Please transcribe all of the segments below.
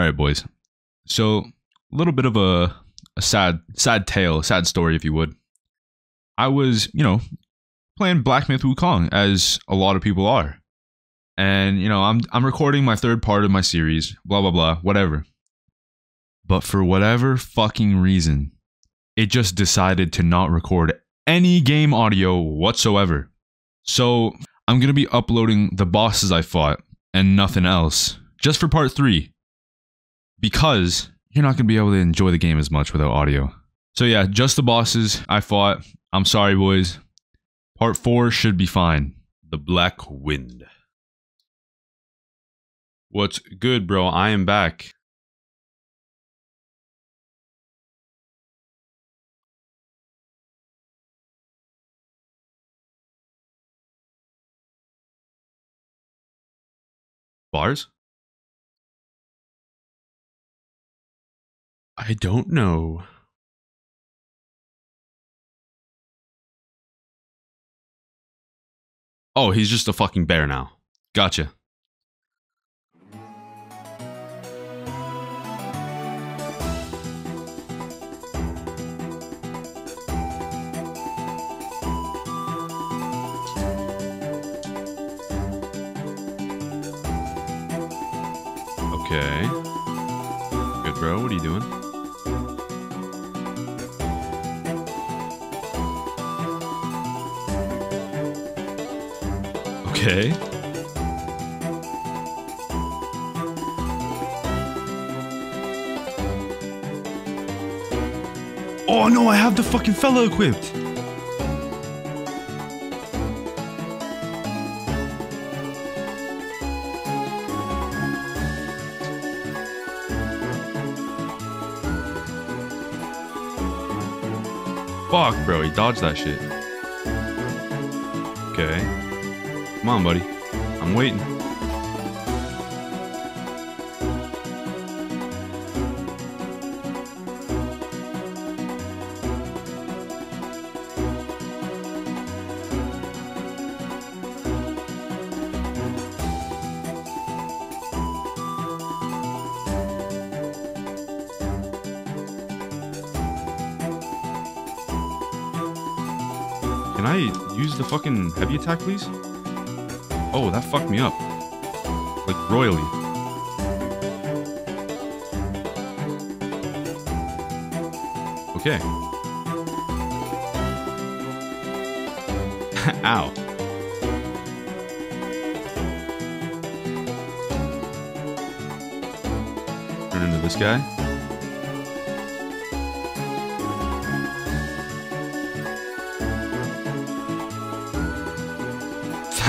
All right, boys. So a little bit of a sad tale, sad story, if you would. I was, you know, playing Black Myth Wukong, as a lot of people are. And, you know, I'm recording my third part of my series, blah, blah, blah, whatever. But for whatever fucking reason, it just decided to not record any game audio whatsoever. So I'm going to be uploading the bosses I fought and nothing else, just for part 3. Because you're not going to be able to enjoy the game as much without audio. So yeah, just the bosses I fought. I'm sorry, boys. Part 4 should be fine. The Black Wind. What's good, bro? I am back. Bars? I don't know. Oh, he's just a fucking bear now. Gotcha. Okay. Good, bro. What are you doing? Okay. Oh no, I have the fucking fella equipped. Fuck, bro, he dodged that shit. Okay. Come on, buddy. I'm waiting. Can I use the fucking heavy attack, please? Oh, that fucked me up. Like, royally. Okay. Ow. Turn into this guy.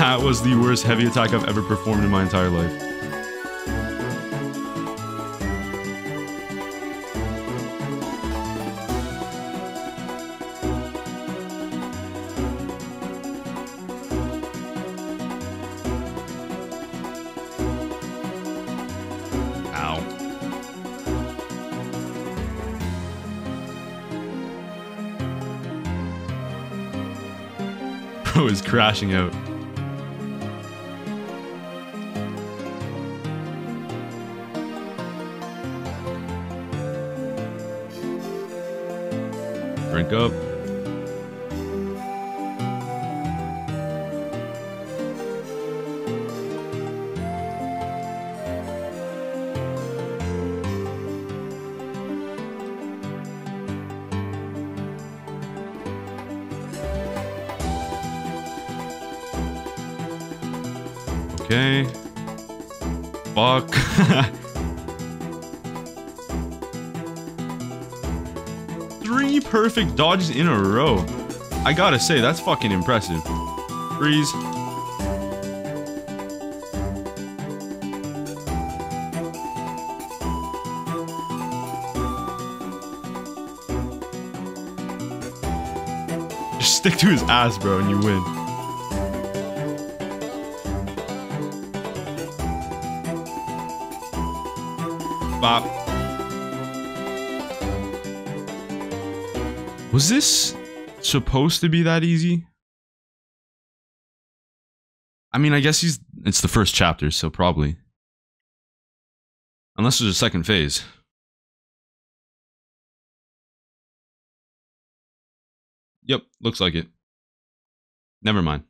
That was the worst heavy attack I've ever performed in my entire life. Ow. Bro is crashing out. Drink up. Okay. Fuck. Perfect dodges in a row. I gotta say, that's fucking impressive. Freeze. Just stick to his ass, bro, and you win. Bop. Was this supposed to be that easy? I mean, I guess it's the first chapter, so probably. Unless there's a second phase. Yep, looks like it. Never mind.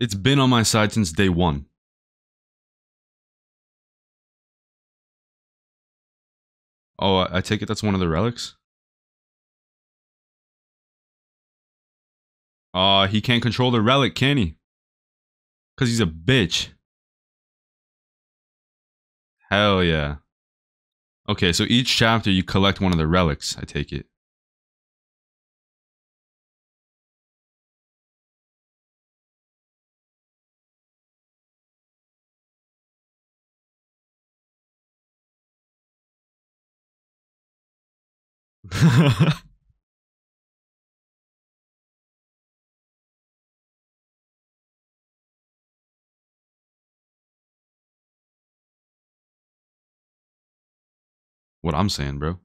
It's been on my side since day one. Oh, I take it that's one of the relics? He can't control the relic, can he? Because he's a bitch. Hell yeah. Okay, so each chapter you collect one of the relics, I take it. What I'm saying, bro.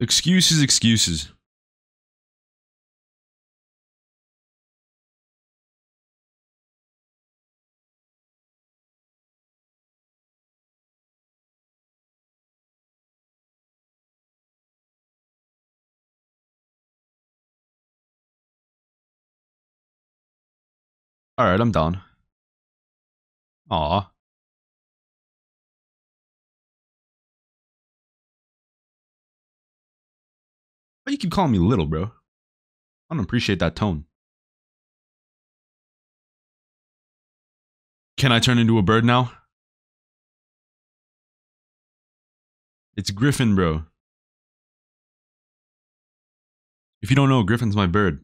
Excuses, excuses. Alright, I'm done. Aw. Why do you keep calling me little, bro? I don't appreciate that tone. Can I turn into a bird now? It's Griffin, bro. If you don't know, Griffin's my bird.